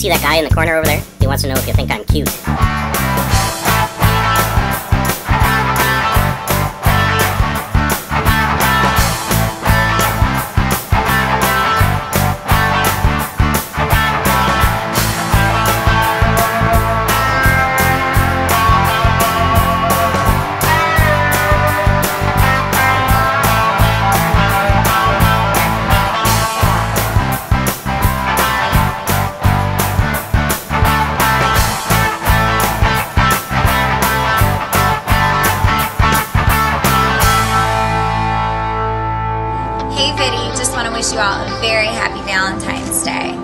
see that guy in the corner over there? He wants to know if you think I'm cute. Hey Viddy, just want to wish you all a very happy Valentine's Day.